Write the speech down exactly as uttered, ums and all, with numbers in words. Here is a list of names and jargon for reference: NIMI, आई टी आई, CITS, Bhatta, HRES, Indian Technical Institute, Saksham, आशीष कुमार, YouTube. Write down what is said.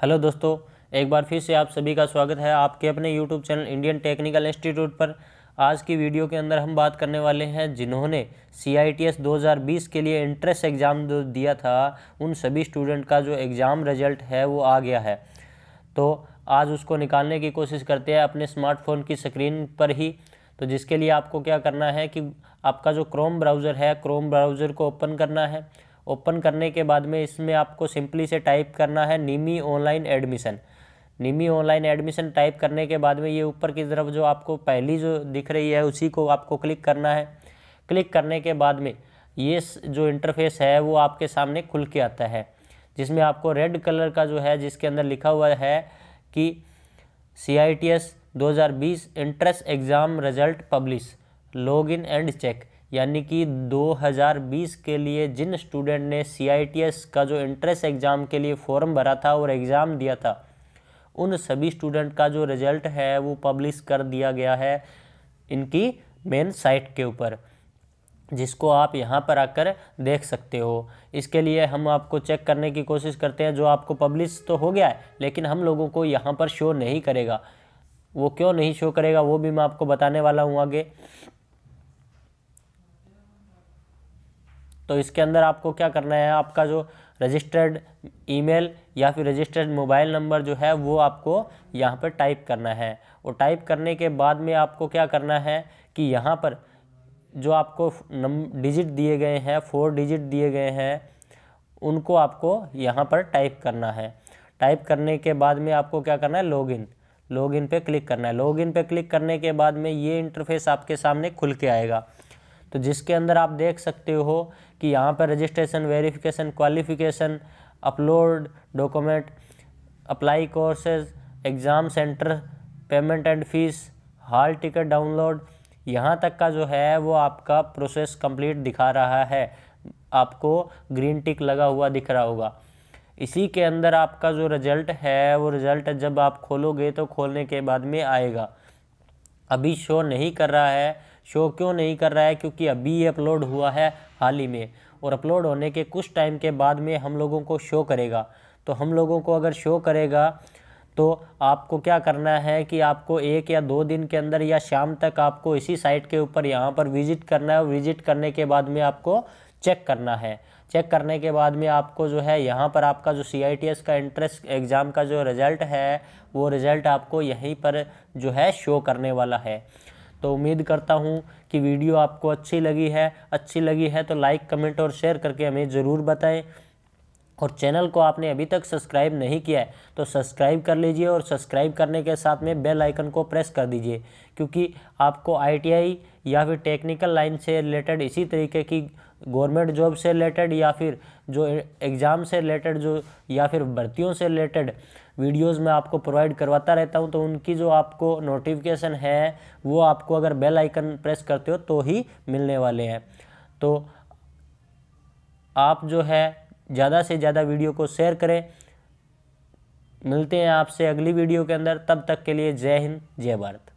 Hello दोस्तों, एक बार फिर से आप सभी का स्वागत है आपके अपने YouTube channel Indian technical institute पर। आज की वीडियो के अंदर हम बात करने वाले हैं जिन्होंने सी आई टी एस दो हज़ार बीस के लिए एंट्रेंस एग्ज़ाम दिया था उन सभी स्टूडेंट का जो एग्ज़ाम रिजल्ट है वो आ गया है। तो आज उसको निकालने की कोशिश करते हैं अपने स्मार्टफोन की स्क्रीन पर ही। तो जिसके लिए आपको क्या करना है कि आपका जो क्रोम ब्राउज़र है, क्रोम ब्राउज़र को ओपन करना है। ओपन करने के बाद में इसमें आपको सिंपली से टाइप करना है NIMI online admission. NIMI online admission type करने के बाद में ये ऊपर की तरफ जो आपको पहली जो दिख रही है उसी को आपको क्लिक करना है। क्लिक करने के बाद में ये जो इंटरफेस है वो आपके सामने खुल के आता है, जिसमें आपको रेड कलर का जो है जिसके अंदर लिखा हुआ है कि सी आई टी एस दो हज़ार बीस entrance exam result publish, login and check. यानी कि दो हज़ार बीस के लिए जिन स्टूडेंट ने सी आई टी एस का जो एंट्रेंस एग्ज़ाम के लिए फॉर्म भरा था और एग्ज़ाम दिया था उन सभी स्टूडेंट का जो रिज़ल्ट है वो पब्लिश कर दिया गया है इनकी मेन साइट के ऊपर, जिसको आप यहाँ पर आकर देख सकते हो। इसके लिए हम आपको चेक करने की कोशिश करते हैं। जो आपको पब्लिश तो हो गया है लेकिन हम लोगों को यहाँ पर शो नहीं करेगा, वो क्यों नहीं शो करेगा वो भी मैं आपको बताने वाला हूँ आगे। तो इसके अंदर आपको क्या करना है, आपका जो रजिस्टर्ड ईमेल या फिर रजिस्टर्ड मोबाइल नंबर जो है वो आपको यहाँ पर टाइप करना है। और टाइप करने के बाद में आपको क्या करना है कि यहाँ पर जो आपको नंबर डिजिट दिए गए हैं, फोर डिजिट दिए गए हैं, उनको आपको यहाँ पर टाइप करना है। टाइप करने के बाद में आपको क्या करना है, लॉगिन लॉगिन पे क्लिक करना है। लॉगिन पे क्लिक करने के बाद में ये इंटरफेस आपके सामने खुल के आएगा। तो जिसके अंदर आप देख सकते हो कि यहाँ पर registration, verification, qualification, upload document, apply courses, exam centre, payment and fees, hall ticket download, यहाँ तक का जो है वो आपका प्रोसेस कंप्लीट दिखा रहा है। आपको ग्रीन टिक लगा हुआ दिख रहा होगा। इसी के अंदर आपका जो रिज़ल्ट है वो रिज़ल्ट जब आप खोलोगे तो खोलने के बाद में आएगा। अभी शो नहीं कर रहा है। शो क्यों नहीं कर रहा है, क्योंकि अभी ये अपलोड हुआ है हाल ही में, और अपलोड होने के कुछ टाइम के बाद में हम लोगों को शो करेगा। तो हम लोगों को अगर शो करेगा तो आपको क्या करना है कि आपको एक या दो दिन के अंदर या शाम तक आपको इसी साइट के ऊपर यहाँ पर विजिट करना है। और विजिट करने के बाद में आपको चेक करना है। चेक करने के बाद में आपको जो है यहाँ पर आपका जो सी आई टी एस का एंट्रेंस एग्ज़ाम का जो रिज़ल्ट है वो रिज़ल्ट आपको यहीं पर जो है शो करने वाला है। तो उम्मीद करता हूँ कि वीडियो आपको अच्छी लगी है। अच्छी लगी है तो लाइक, कमेंट और शेयर करके हमें ज़रूर बताएँ। और चैनल को आपने अभी तक सब्सक्राइब नहीं किया है तो सब्सक्राइब कर लीजिए, और सब्सक्राइब करने के साथ में बेल आइकन को प्रेस कर दीजिए, क्योंकि आपको आई टी आई या फिर टेक्निकल लाइन से रिलेटेड, इसी तरीके की गवर्नमेंट जॉब से रिलेटेड या फिर जो एग्ज़ाम से रिलेटेड जो या फिर भर्तियों से रिलेटेड वीडियोस मैं आपको प्रोवाइड करवाता रहता हूं। तो उनकी जो आपको नोटिफिकेशन है वो आपको अगर बेल आइकन प्रेस करते हो तो ही मिलने वाले हैं। तो आप जो है ज़्यादा से ज़्यादा वीडियो को शेयर करें। मिलते हैं आपसे अगली वीडियो के अंदर, तब तक के लिए जय हिंद, जय भारत।